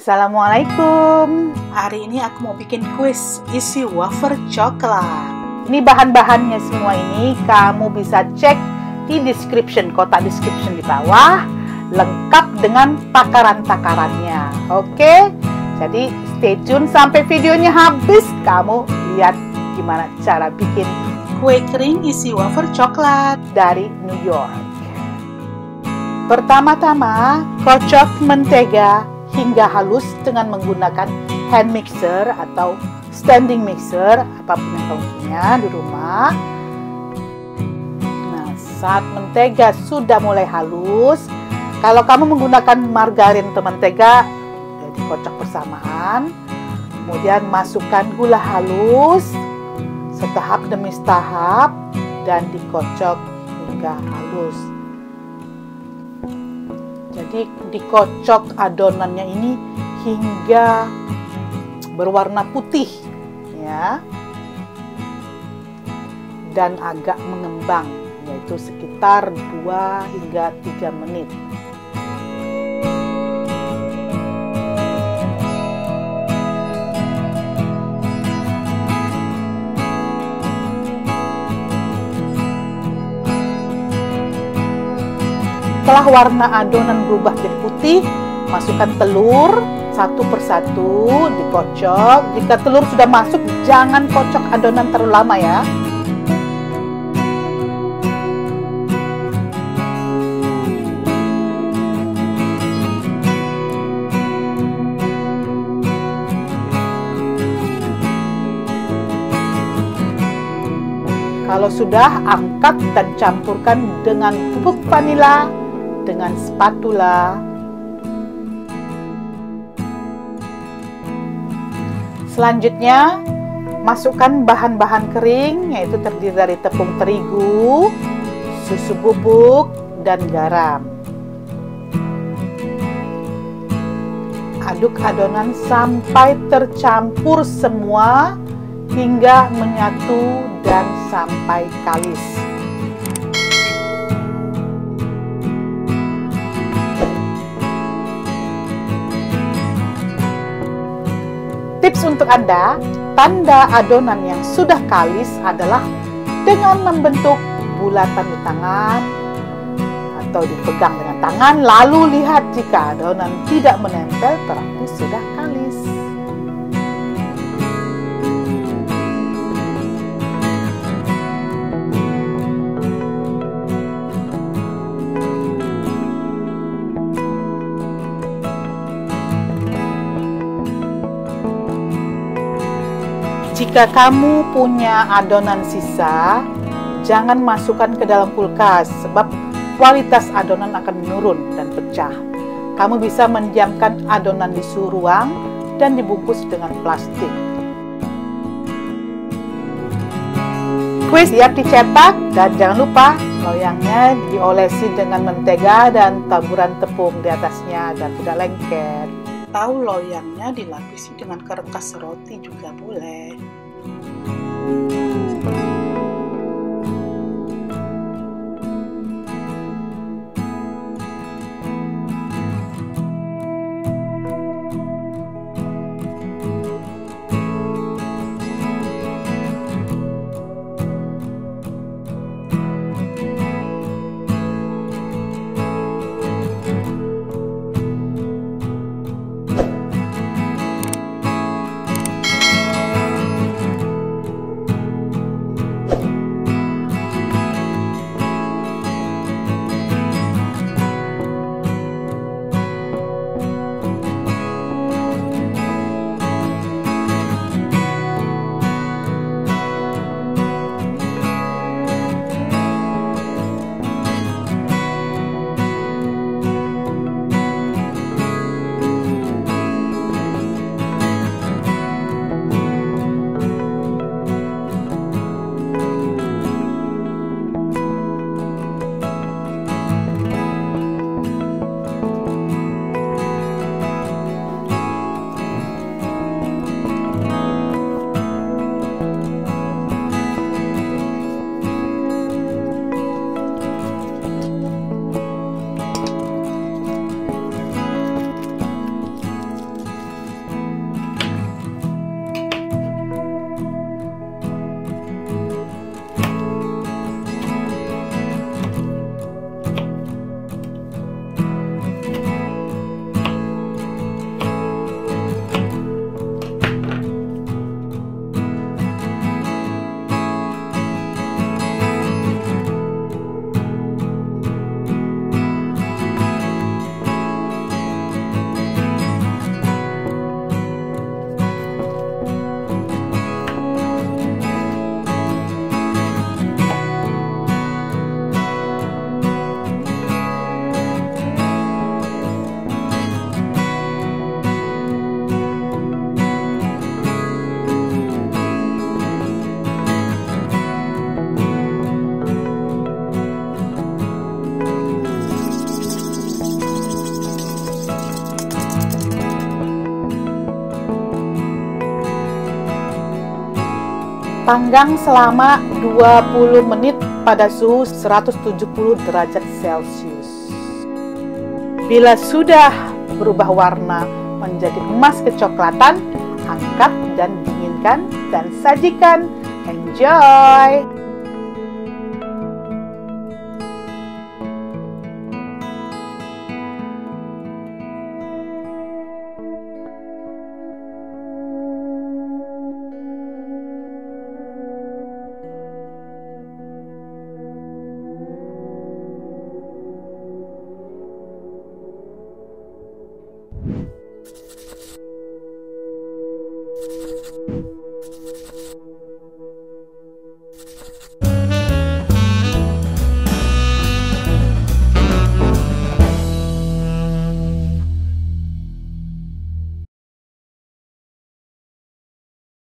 Assalamualaikum. Hari ini aku mau bikin kuis isi wafer coklat. Ini bahan-bahannya semua ini kamu bisa cek di description, kotak description di bawah, lengkap dengan takaran-takarannya. Oke, jadi stay tune sampai videonya habis. Kamu lihat gimana cara bikin kue kering isi wafer coklat dari New York. Pertama-tama kocok mentega hingga halus dengan menggunakan hand mixer atau standing mixer, apapun yang kamu punya di rumah. Nah, saat mentega sudah mulai halus, kalau kamu menggunakan margarin atau mentega, jadi kocok bersamaan. Kemudian masukkan gula halus setahap demi tahap dan dikocok hingga halus. Jadi dikocok adonannya ini hingga berwarna putih ya, dan agak mengembang, yaitu sekitar 2 hingga 3 menit. Setelah warna adonan berubah jadi putih, masukkan telur satu persatu, dikocok. Jika telur sudah masuk, jangan kocok adonan terlalu lama ya. Kalau sudah, angkat dan campurkan dengan bubuk vanila dengan spatula. Selanjutnya, masukkan bahan-bahan kering, yaitu terdiri dari tepung terigu, susu bubuk, dan garam. Aduk adonan sampai tercampur semua hingga menyatu dan sampai kalis. Tips untuk Anda, tanda adonan yang sudah kalis adalah dengan membentuk bulatan di tangan atau dipegang dengan tangan, lalu lihat jika adonan tidak menempel berarti sudah kalis. Jika kamu punya adonan sisa, jangan masukkan ke dalam kulkas sebab kualitas adonan akan menurun dan pecah. Kamu bisa mendiamkan adonan di suhu ruang dan dibungkus dengan plastik. Kuis siap dicetak dan jangan lupa loyangnya diolesi dengan mentega dan taburan tepung di atasnya agar tidak lengket. Atau loyangnya dilapisi dengan kertas roti juga boleh. Panggang selama 20 menit pada suhu 170 derajat Celcius. Bila sudah berubah warna menjadi emas kecoklatan, angkat dan dinginkan dan sajikan. Enjoy!